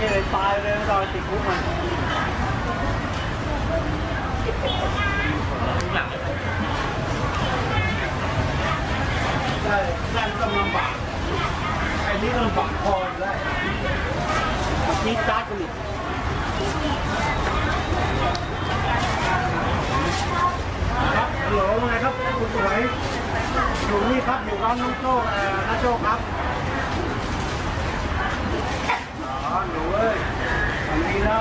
นี่เลยตายเลยเราติดคุกมันได้นั่นก็ลำบากไอ้นี่ลำบากพอได้นี่ตากันอีกครับฮัลโหลไงครับคุณสวยอยู่นี่ครับอยู่ร้านน้องโจ้น้าโจ้ครับอ๋อหนูเอ้ยทำดีแล้ว